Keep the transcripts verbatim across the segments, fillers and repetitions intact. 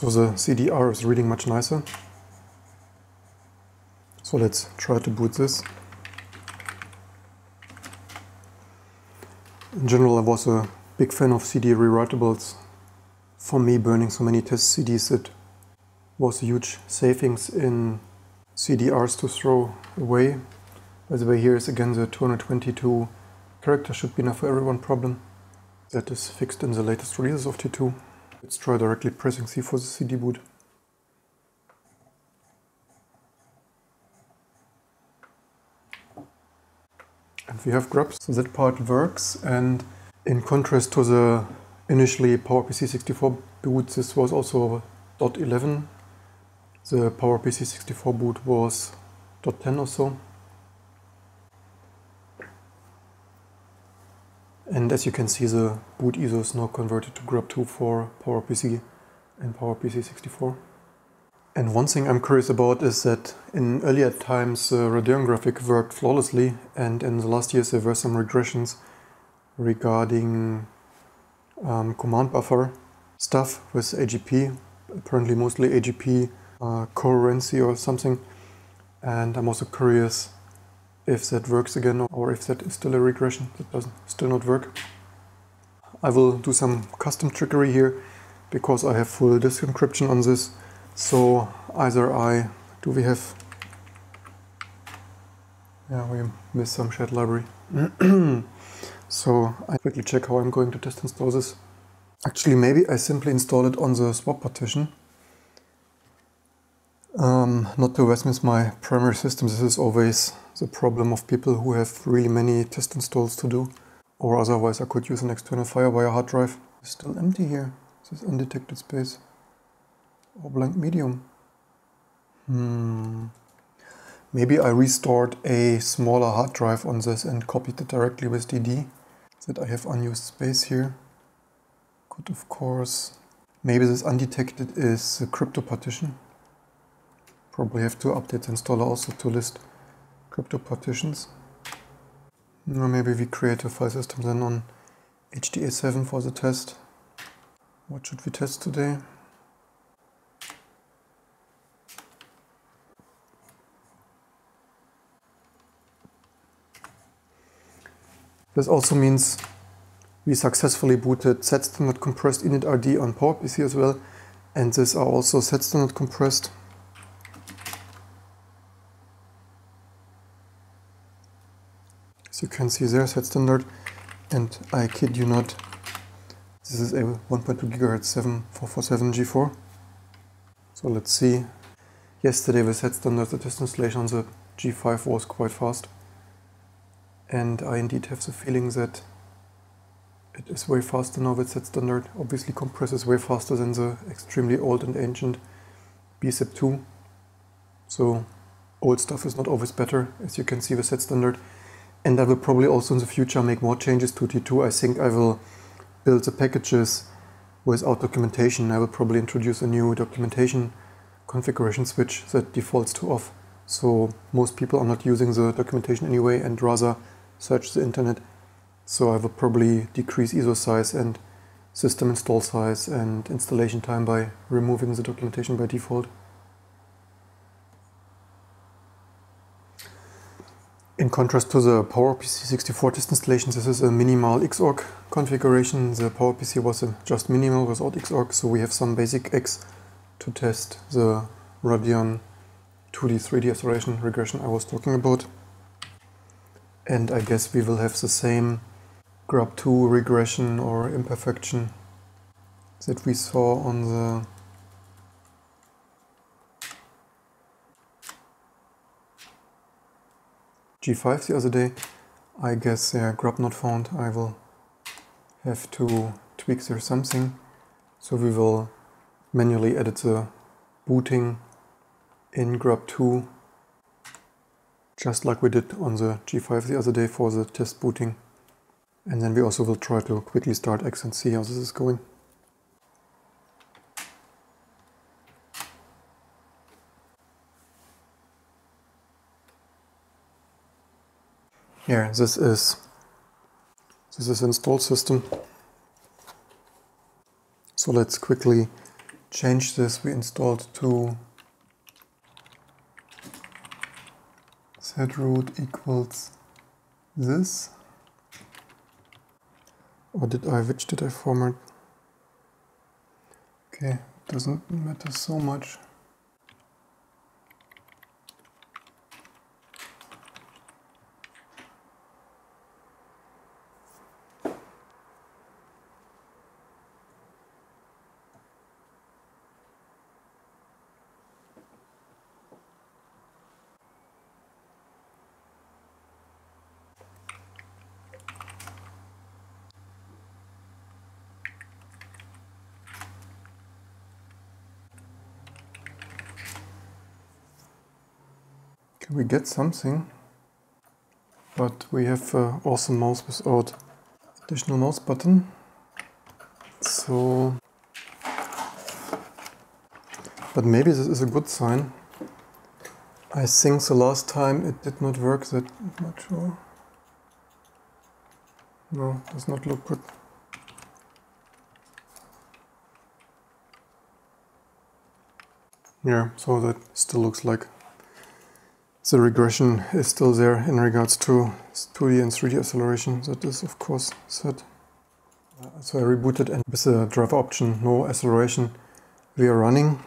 So the C D R is reading much nicer. So let's try to boot this. In general, I was a big fan of C D rewritables. For me, burning so many test C Ds, it was a huge savings in C D Rs to throw away. By the way, here is again the two hundred twenty-two character should be enough for everyone problem. That is fixed in the latest releases of T two. Let's try directly pressing C for the C D boot. And we have Grub, so that part works, and in contrast to the initially PowerPC sixty-four boot, this was also dot eleven. The PowerPC sixty-four boot was dot ten or so. And as you can see, the boot I S O is now converted to Grub two for PowerPC and PowerPC sixty-four. And one thing I'm curious about is that in earlier times, uh, Radeon graphic worked flawlessly, and in the last years there were some regressions regarding um, command buffer stuff with A G P, apparently mostly A G P uh, coherency or something. And I'm also curious if that works again, or if that is still a regression that doesn't still not work. I will do some custom trickery here, because I have full disk encryption on this. So either I do we have yeah we missed some shared library. So I quickly check how I'm going to test install this. Actually, maybe I simply install it on the swap partition. Um, not to mess with my primary system. This is always the problem of people who have really many test installs to do. Or otherwise I could use an external FireWire hard drive. It's still empty here. This is undetected space. Or blank medium. Hmm. Maybe I restored a smaller hard drive on this and copied it directly with D D. That I have unused space here. Could of course... Maybe this undetected is the crypto partition. Probably have to update the installer also to list crypto partitions. Or maybe we create a file system then on H D A seven for the test. What should we test today? This also means we successfully booted zstd compressed init R D on PowerPC as well, and these are also zstd compressed. You can see there, set standard, and I kid you not, this is a one point two gigahertz seven four four seven G four. So let's see. Yesterday with set standard, the test installation on the G five was quite fast, and I indeed have the feeling that it is way faster now with set standard. Obviously, compresses way faster than the extremely old and ancient B S E P two. So old stuff is not always better, as you can see with set standard. And I will probably also in the future make more changes to T two. I think I will build the packages without documentation. I will probably introduce a new documentation configuration switch that defaults to off. So most people are not using the documentation anyway and rather search the internet. So I will probably decrease I S O size and system install size and installation time by removing the documentation by default. In contrast to the PowerPC sixty-four test installation, this is a minimal Xorg configuration. The PowerPC was just minimal without Xorg, so we have some basic X to test the Radeon two D, three D acceleration regression I was talking about. And I guess we will have the same Grub two regression or imperfection that we saw on the G five the other day. I guess yeah, Grub not found. I will have to tweak there something. So we will manually edit the booting in Grub two, just like we did on the G five the other day for the test booting. And then we also will try to quickly start X and see how this is going. Yeah, this is this is install system. So let's quickly change this. We installed to set root equals this. Or did I, which did I format? Okay, doesn't matter so much. We get something, but we have an awesome mouse without additional mouse button. So, but maybe this is a good sign. I think the last time it did not work that much. Sure. No, does not look good. Yeah, so that still looks like the regression is still there in regards to two D and three D acceleration. That is, of course, set. Uh, so I rebooted, and with the driver option, no acceleration, we are running.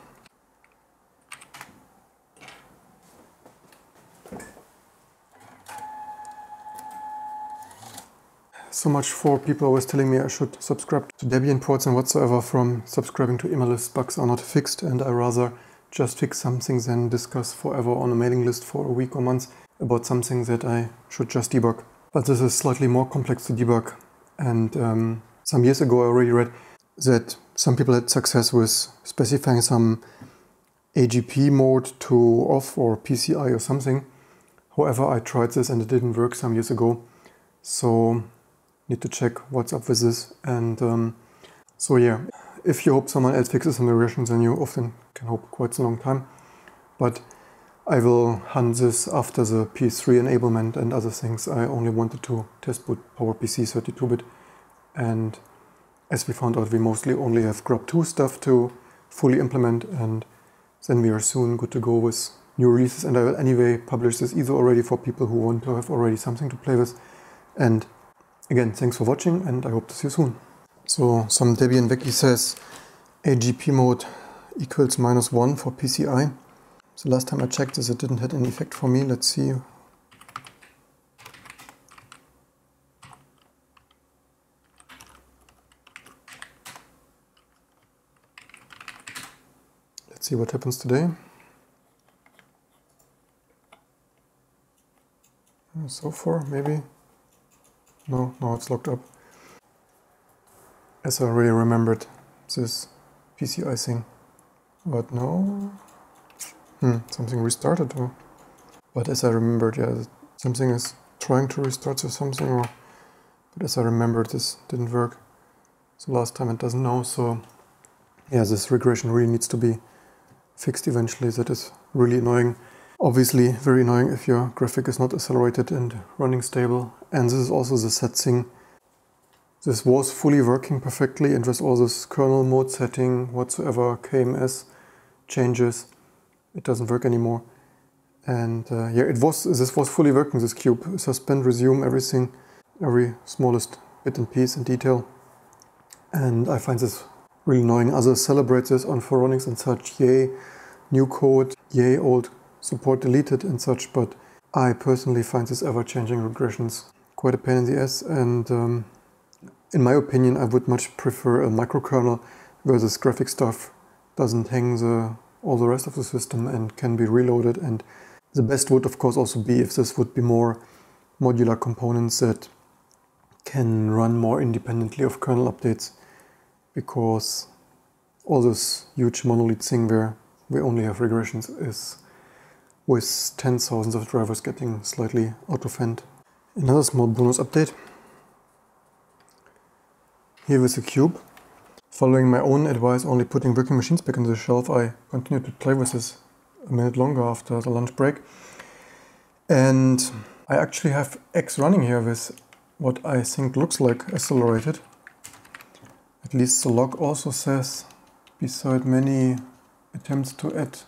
So much for people always telling me I should subscribe to Debian ports and whatsoever from subscribing to email lists. Bugs are not fixed, and I rather just fix something than discuss forever on a mailing list for a week or months about something that I should just debug. But this is slightly more complex to debug, and um, some years ago I already read that some people had success with specifying some A G P mode to off or P C I or something. However, I tried this and it didn't work some years ago, so need to check what's up with this. And um, so yeah, if you hope someone else fixes some regressions, then you often can hope quite a long time. But I will hunt this after the P S three enablement and other things. I only wanted to test boot PowerPC thirty-two bit. And as we found out, we mostly only have Grub two stuff to fully implement. And then we are soon good to go with new releases. And I will anyway publish this either already for people who want to have already something to play with. And again, thanks for watching, and I hope to see you soon. So some Debian wiki says A G P mode equals minus one for P C I. So last time I checked this, it didn't have any effect for me. Let's see. Let's see what happens today. So far, maybe. No, no, it's locked up. As I already remembered this P C I thing, but no, hmm, something restarted, or, but as I remembered, yeah, something is trying to restart to something, or, but as I remembered, this didn't work, so last time it doesn't know, so yeah, this regression really needs to be fixed eventually. That is really annoying, obviously very annoying if your graphic is not accelerated and running stable. And this is also the set thing. This was fully working perfectly, and with all this kernel mode setting, whatsoever, K M S changes, it doesn't work anymore. And uh, yeah, it was, this was fully working, this cube. Suspend, resume, everything, every smallest bit and piece and detail. And I find this really annoying. Others celebrate this on forums and such. Yay, new code, yay, old support deleted and such. But I personally find this ever-changing regressions quite a pain in the ass. And um, in my opinion, I would much prefer a microkernel where this graphic stuff doesn't hang the, all the rest of the system and can be reloaded. And the best would, of course, also be if this would be more modular components that can run more independently of kernel updates, because all this huge monolith thing where we only have regressions is, with tens of thousands of drivers, getting slightly out of hand. Another small bonus update. Here with the cube, following my own advice, only putting working machines back on the shelf, I continued to play with this a minute longer after the lunch break. And I actually have X running here with what I think looks like accelerated. At least the log also says beside many attempts to add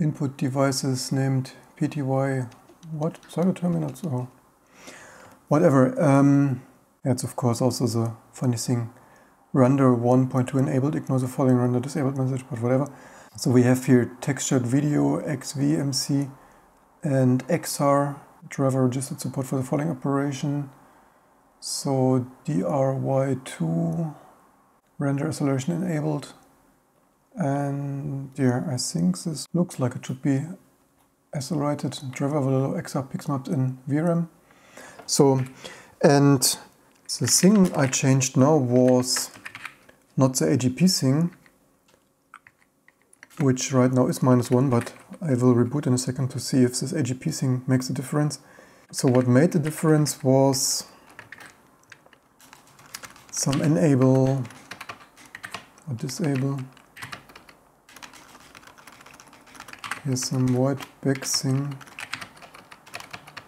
input devices named P T Y, what, pseudo terminals or whatever. Um, that's of course also the funny thing. Render one point two enabled, ignore the following render disabled message, but whatever. So we have here textured video, X V M C and X R, driver registered support for the following operation. So D R Y two, render isolation enabled. And yeah, I think this looks like it should be accelerated, driver overload X R pix mapped in V RAM. So, and the thing I changed now was not the A G P thing, which right now is minus one, but I will reboot in a second to see if this A G P thing makes a difference. So what made the difference was some enable or disable. Here's some void back thing.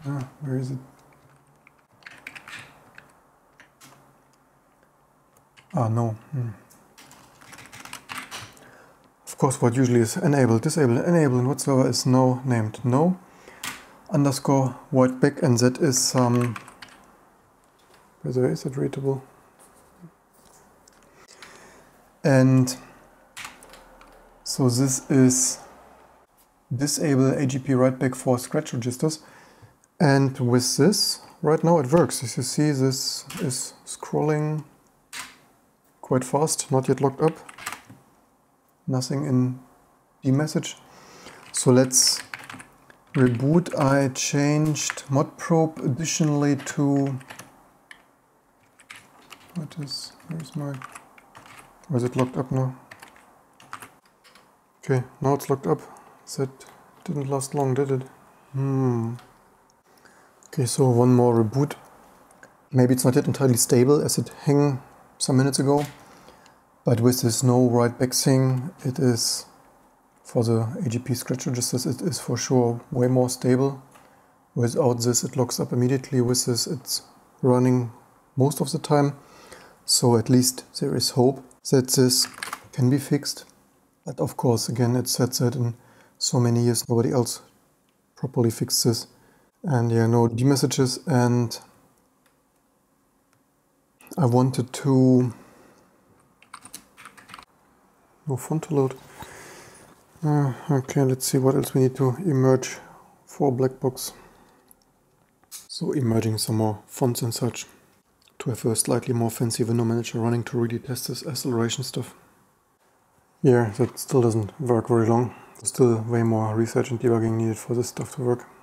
Ah, where is it? Ah, no. Hmm. Of course, what usually is enable, disable, enable, and whatsoever is no named no underscore void back, and that is some. Um, by the way, is that readable? And so this is disable A G P writeback for scratch registers, and with this, right now it works. As you see, this is scrolling quite fast, not yet locked up. Nothing in the message. So let's reboot. I changed modprobe additionally to what is where's my or is it locked up now? Okay, now it's locked up. That didn't last long, did it? Hmm. Okay, so one more reboot. Maybe it's not yet entirely stable as it hung some minutes ago. But with this no write back thing, it is, for the A G P scratch registers, it is for sure way more stable. Without this, it locks up immediately. With this, it's running most of the time. So at least there is hope that this can be fixed. But of course, again, it said that in so many years, nobody else properly fixed this. And yeah, no D messages. And I wanted to. No font to load. Uh, okay, let's see what else we need to emerge for blackbox. So emerging some more fonts and such to have a slightly more fancy window manager running to really test this acceleration stuff. Yeah, that still doesn't work very long. Still way more research and debugging needed for this stuff to work.